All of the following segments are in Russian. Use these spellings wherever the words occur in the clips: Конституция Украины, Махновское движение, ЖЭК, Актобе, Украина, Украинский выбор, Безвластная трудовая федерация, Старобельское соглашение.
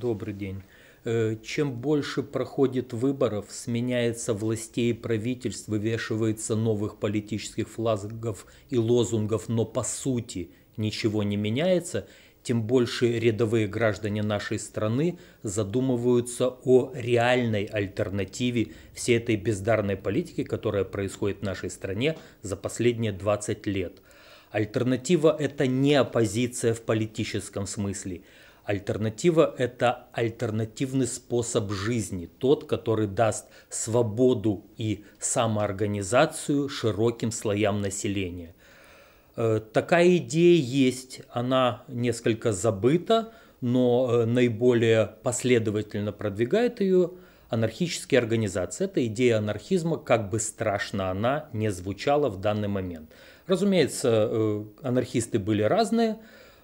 Добрый день. Чем больше проходит выборов, сменяется властей и правительств, вывешивается новых политических флагов и лозунгов, но по сути ничего не меняется, тем больше рядовые граждане нашей страны задумываются о реальной альтернативе всей этой бездарной политики, которая происходит в нашей стране за последние 20 лет. Альтернатива – это не оппозиция в политическом смысле. Альтернатива – это альтернативный способ жизни, тот, который даст свободу и самоорганизацию широким слоям населения. Такая идея есть, она несколько забыта, но наиболее последовательно продвигает ее анархические организации. Это идея анархизма, как бы страшно она не звучала в данный момент. Разумеется, анархисты были разные.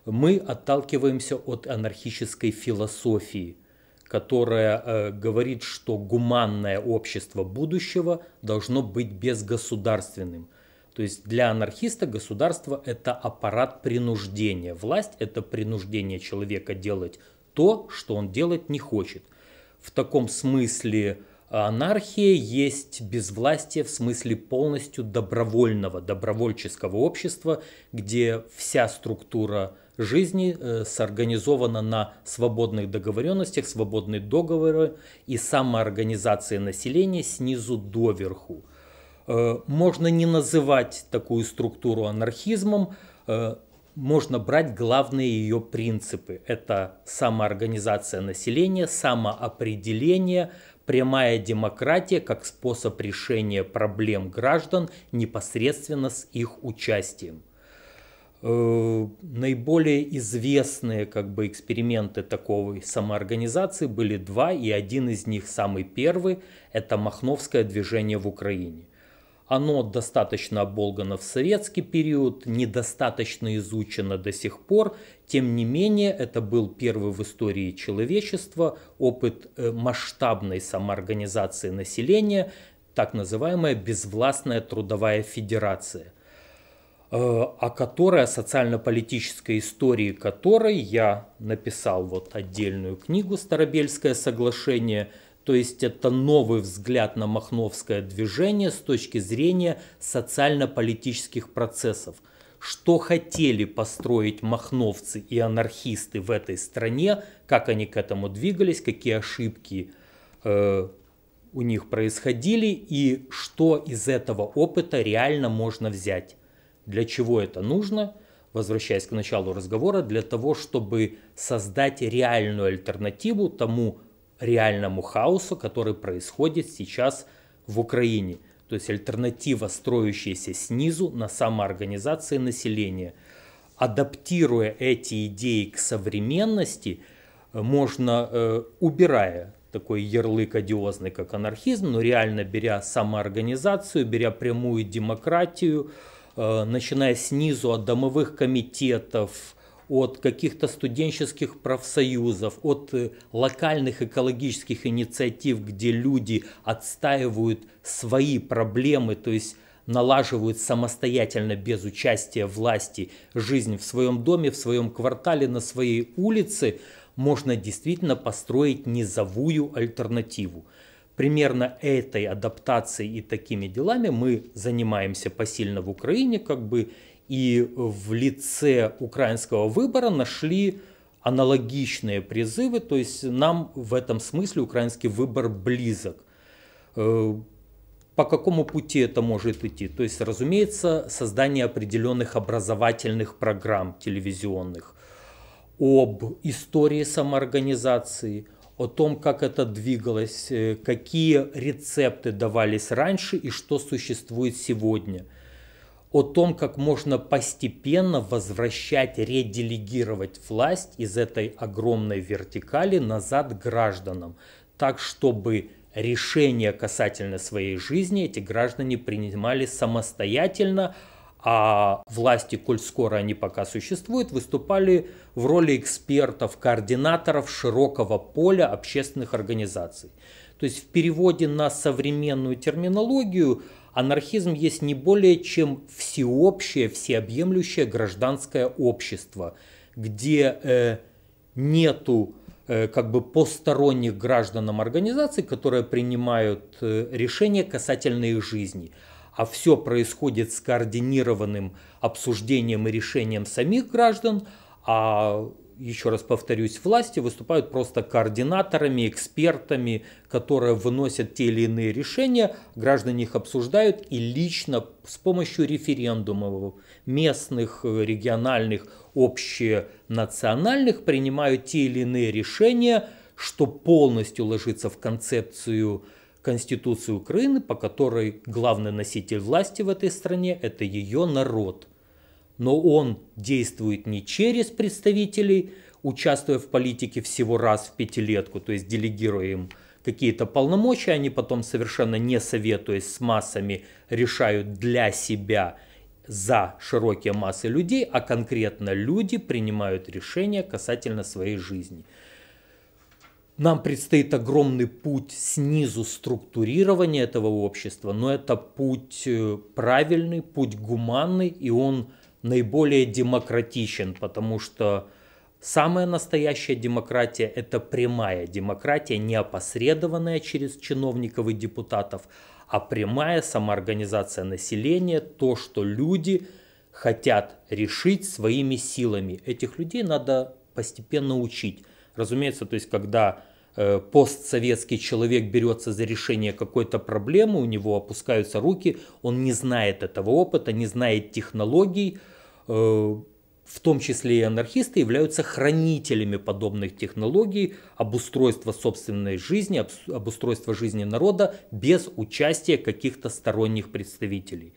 Мы отталкиваемся от анархической философии, которая говорит, что гуманное общество будущего должно быть безгосударственным. То есть для анархиста государство – это аппарат принуждения. Власть – это принуждение человека делать то, что он делать не хочет. В таком смысле анархия есть безвластие в смысле полностью добровольного, добровольческого общества, где вся структура жизни сорганизована на свободных договоренностях, свободные договоры и самоорганизация населения снизу доверху. Можно не называть такую структуру анархизмом, можно брать главные ее принципы. Это самоорганизация населения, самоопределение, прямая демократия как способ решения проблем граждан непосредственно с их участием. Наиболее известные эксперименты такой самоорганизации были два, и один из них, самый первый, это Махновское движение в Украине. Оно достаточно оболгано в советский период, недостаточно изучено до сих пор. Тем не менее, это был первый в истории человечества опыт масштабной самоорганизации населения, так называемая Безвластная трудовая федерация, о которой, о социально-политической истории которой я написал отдельную книгу «Старобельское соглашение». То есть это новый взгляд на Махновское движение с точки зрения социально-политических процессов. Что хотели построить махновцы и анархисты в этой стране, как они к этому двигались, какие ошибки у них происходили и что из этого опыта реально можно взять. Для чего это нужно? Возвращаясь к началу разговора, для того, чтобы создать реальную альтернативу тому реальному хаосу, который происходит сейчас в Украине. То есть альтернатива, строящаяся снизу на самоорганизации населения. Адаптируя эти идеи к современности, можно, убирая такой ярлык одиозный, как анархизм, но реально беря самоорганизацию, беря прямую демократию, начиная снизу от домовых комитетов, от каких-то студенческих профсоюзов, от локальных экологических инициатив, где люди отстаивают свои проблемы, то есть налаживают самостоятельно, без участия власти, жизнь в своем доме, в своем квартале, на своей улице, можно действительно построить низовую альтернативу. Примерно этой адаптацией и такими делами мы занимаемся посильно в Украине, и в лице украинского выбора нашли аналогичные призывы, то есть нам в этом смысле украинский выбор близок. По какому пути это может идти? То есть, разумеется, создание определенных образовательных программ телевизионных об истории самоорганизации, о том, как это двигалось, какие рецепты давались раньше и что существует сегодня, о том, как можно постепенно возвращать, ределегировать власть из этой огромной вертикали назад гражданам, так, чтобы решения касательно своей жизни эти граждане принимали самостоятельно, а власти, коль скоро они пока существуют, выступали в роли экспертов, координаторов широкого поля общественных организаций. То есть в переводе на современную терминологию анархизм есть не более чем всеобщее, всеобъемлющее гражданское общество, где нету как бы посторонних гражданам организаций, которые принимают решения касательно их жизни. А все происходит с координированным обсуждением и решением самих граждан, а, еще раз повторюсь, власти выступают просто координаторами, экспертами, которые выносят те или иные решения, граждане их обсуждают и лично с помощью референдумов местных, региональных, общенациональных принимают те или иные решения, что полностью ложится в концепцию Конституции Украины, по которой главный носитель власти в этой стране – это ее народ. Но он действует не через представителей, участвуя в политике всего раз в пятилетку, то есть делегируя им какие-то полномочия, они потом, совершенно не советуясь с массами, решают для себя за широкие массы людей, а конкретно люди принимают решения касательно своей жизни. Нам предстоит огромный путь снизу структурирования этого общества, но это путь правильный, путь гуманный, и он наиболее демократичен, потому что самая настоящая демократия – это прямая демократия, не опосредованная через чиновников и депутатов, а прямая самоорганизация населения, то, что люди хотят решить своими силами. Этих людей надо постепенно учить. Разумеется, то есть, когда постсоветский человек берется за решение какой-то проблемы, у него опускаются руки, он не знает этого опыта, не знает технологий, в том числе и анархисты являются хранителями подобных технологий, обустройства собственной жизни, обустройства жизни народа без участия каких-то сторонних представителей.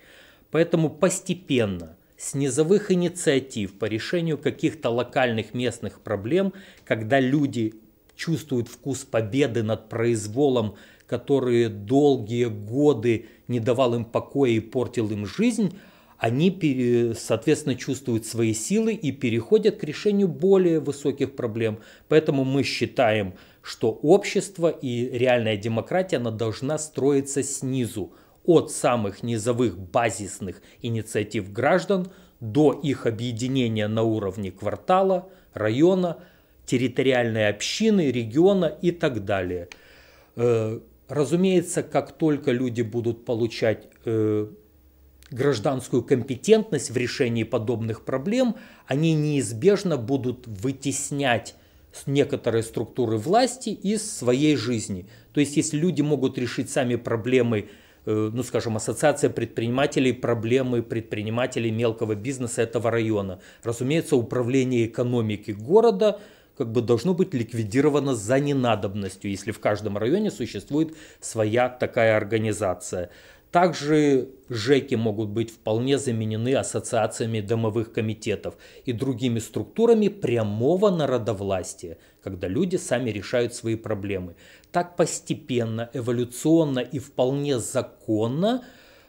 Поэтому постепенно, с низовых инициатив по решению каких-то локальных местных проблем, когда люди чувствуют вкус победы над произволом, который долгие годы не давал им покоя и портил им жизнь, они, соответственно, чувствуют свои силы и переходят к решению более высоких проблем. Поэтому мы считаем, что общество и реальная демократия, она должна строиться снизу, от самых низовых базисных инициатив граждан до их объединения на уровне квартала, района, территориальной общины, региона и так далее. Разумеется, как только люди будут получать гражданскую компетентность в решении подобных проблем, они неизбежно будут вытеснять некоторые структуры власти из своей жизни. То есть, если люди могут решить сами проблемы, ну, скажем, ассоциация предпринимателей, проблемы предпринимателей мелкого бизнеса этого района, разумеется, управление экономикой города как бы должно быть ликвидировано за ненадобностью, если в каждом районе существует своя такая организация. Также ЖЭКи могут быть вполне заменены ассоциациями домовых комитетов и другими структурами прямого народовластия, когда люди сами решают свои проблемы. Так постепенно, эволюционно и вполне законно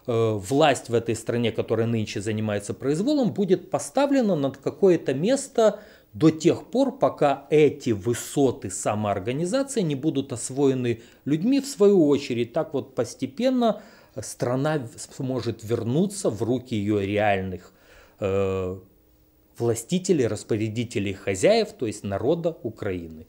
власть в этой стране, которая нынче занимается произволом, будет поставлена на какое-то место до тех пор, пока эти высоты самоорганизации не будут освоены людьми в свою очередь. Так вот постепенно страна сможет вернуться в руки ее реальных властителей, распорядителей, хозяев, то есть народа Украины.